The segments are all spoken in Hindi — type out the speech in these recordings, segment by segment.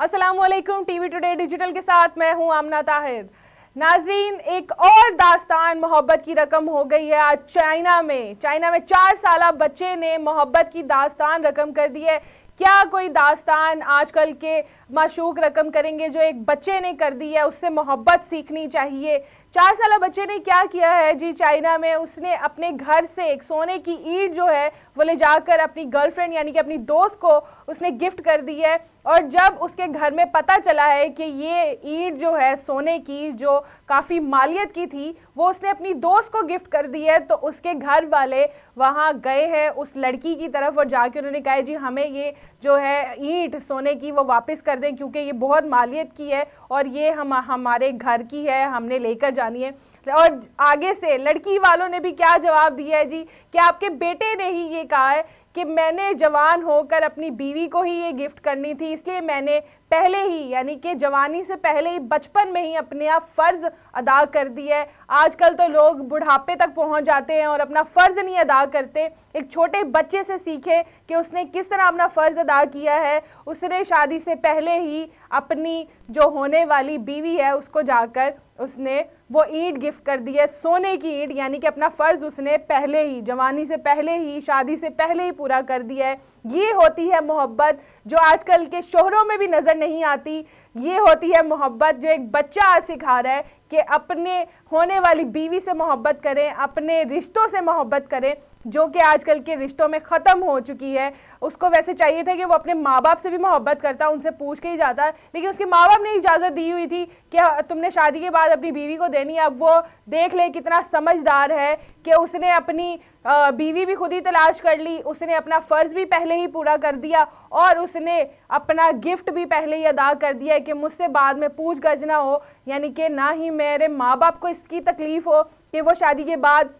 अस्सलामुअलैकुम, टीवी टुडे डिजिटल के साथ मैं हूं आमना ताहिद। नाजीन, एक और दास्तान मोहब्बत की रकम हो गई है। आज चाइना में 4 साला बच्चे ने मोहब्बत की दास्तान रकम कर दी है। क्या कोई दास्तान आजकल के माशूक रकम करेंगे जो एक बच्चे ने कर दी है, उससे मोहब्बत सीखनी चाहिए। 4 साला बच्चे ने क्या किया है जी, चाइना में उसने अपने घर से एक सोने की ईंट जो है वो ले जाकर अपनी गर्लफ्रेंड यानी कि अपनी दोस्त को उसने गिफ्ट कर दी है। और जब उसके घर में पता चला है कि ये ईंट जो है सोने की, जो काफ़ी मालियत की थी, वो उसने अपनी दोस्त को गिफ्ट कर दी है, तो उसके घर वाले वहाँ गए हैं उस लड़की की तरफ और जाके उन्होंने कहा जी हमें ये जो है ईंट सोने की वो वापस कर दें, क्योंकि ये बहुत मालियत की है और ये हमारे घर की है, हमने लेकर जानी है। और आगे से लड़की वालों ने भी क्या जवाब दिया है जी, क्या आपके बेटे ने ही ये कहा है कि मैंने जवान होकर अपनी बीवी को ही ये गिफ्ट करनी थी, इसलिए मैंने पहले ही यानी कि जवानी से पहले ही बचपन में ही अपना फ़र्ज़ अदा कर दिया है। आजकल तो लोग बुढ़ापे तक पहुंच जाते हैं और अपना फ़र्ज़ नहीं अदा करते। एक छोटे बच्चे से सीखे कि उसने किस तरह अपना फ़र्ज़ अदा किया है। उसने शादी से पहले ही अपनी जो होने वाली बीवी है उसको जाकर उसने वो ईंट गिफ्ट कर दी है, सोने की ईंट, यानी कि अपना फ़र्ज़ उसने पहले ही, जवानी से पहले ही, शादी से पहले ही पूरा कर दिया है। ये होती है मोहब्बत जो आजकल के शोहरों में भी नज़र नहीं आती। ये होती है मोहब्बत जो एक बच्चा आज सिखा रहा है कि अपने होने वाली बीवी से मोहब्बत करें, अपने रिश्तों से मोहब्बत करें, जो कि आजकल के रिश्तों में ख़त्म हो चुकी है। उसको वैसे चाहिए था कि वो अपने माँ बाप से भी मोहब्बत करता, उनसे पूछ के ही जाता, लेकिन उसके माँ बाप ने इजाज़त दी हुई थी कि तुमने शादी के बाद अपनी बीवी को देनी है। अब वो देख ले कितना समझदार है कि उसने अपनी बीवी भी खुद ही तलाश कर ली, उसने अपना फ़र्ज़ भी पहले ही पूरा कर दिया और उसने अपना गिफ्ट भी पहले ही अदा कर दिया कि मुझसे बाद में पूछ गछ ना हो, यानी कि ना ही मेरे माँ बाप को इसकी तकलीफ़ हो कि वो शादी के बाद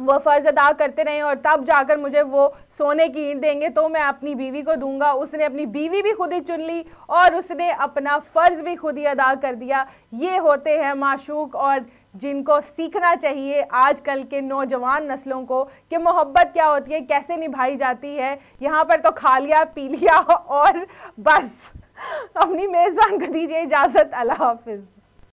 वो फ़र्ज़ अदा करते रहें और तब जाकर मुझे वो सोने की ईंट देंगे तो मैं अपनी बीवी को दूंगा। उसने अपनी बीवी भी खुद ही चुन ली और उसने अपना फ़र्ज़ भी खुद ही अदा कर दिया। ये होते हैं माशूक, और जिनको सीखना चाहिए आजकल के नौजवान नस्लों को कि मोहब्बत क्या होती है, कैसे निभाई जाती है। यहाँ पर तो खा लिया, पी लिया और बस। अपनी मेज़बान को दीजिए इजाज़त, अल्लाह हाफ़िज़।